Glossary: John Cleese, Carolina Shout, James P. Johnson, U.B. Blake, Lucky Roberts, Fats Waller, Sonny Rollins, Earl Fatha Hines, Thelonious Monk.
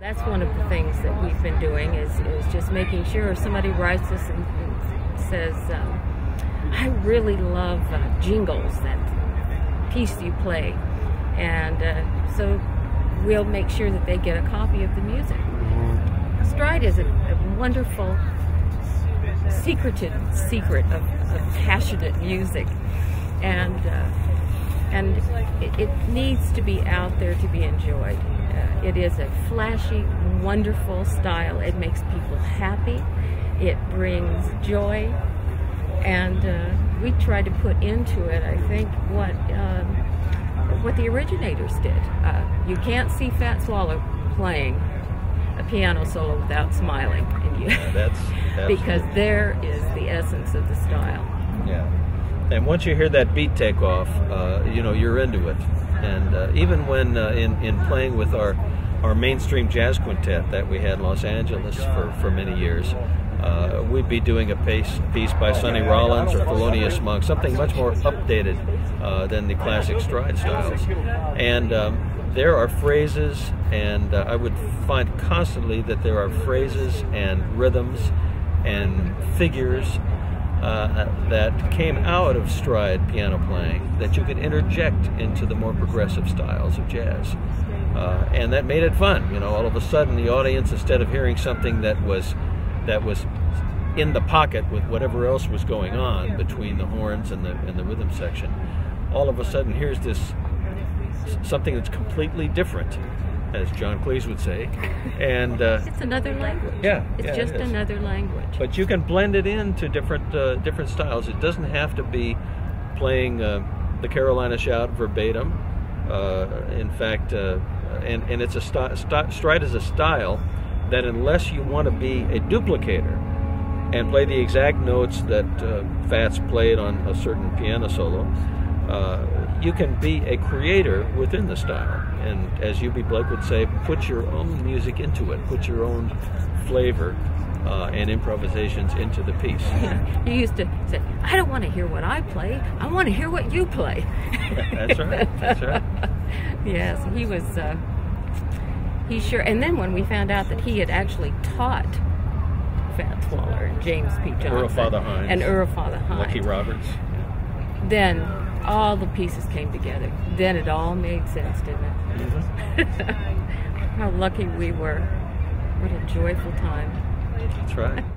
That's one of the things that we've been doing is just making sure if somebody writes us and says, I really love jingles, that piece you play, and so we'll make sure that they get a copy of the music. Stride is a wonderful, secret of passionate music, and it needs to be out there to be enjoyed. It is a flashy, wonderful style. It makes people happy. It brings joy. And we try to put into it, I think, what the originators did. You can't see Fats Waller playing a piano solo without smiling. And you that's because there is the essence of the style. Yeah. And once you hear that beat take off, you know, you're into it. And even when in playing with our mainstream jazz quintet that we had in Los Angeles for many years, we'd be doing a piece by Sonny Rollins or Thelonious Monk, something much more updated than the classic stride styles. And there are phrases, and I would find constantly that there are phrases and rhythms and figures that came out of stride piano playing that you could interject into the more progressive styles of jazz. And that made it fun. You know, all of a sudden the audience, instead of hearing something that was in the pocket with whatever else was going on between the horns and the rhythm section, all of a sudden here's this something that's completely different, as John Cleese would say, and it's another language. Yeah, it's just another language. But you can blend it into different styles. It doesn't have to be playing the Carolina Shout verbatim. In fact, and it's a stride is a style that, unless you want to be a duplicator and play the exact notes that Fats played on a certain piano solo, you can be a creator within the style. And as U.B. Blake would say, put your own music into it, put your own flavor and improvisations into the piece. Yeah. You used to say, I don't want to hear what I play, I want to hear what you play. That's right, that's right. Yes, he was, he sure, and then when we found out that he had actually taught Fats Waller and James P. Johnson. Earl Fatha Hines. And Earl Fatha Hines. Lucky Roberts. Then all the pieces came together. Then it all made sense, didn't it? Mm-hmm. How lucky we were. What a joyful time. That's right.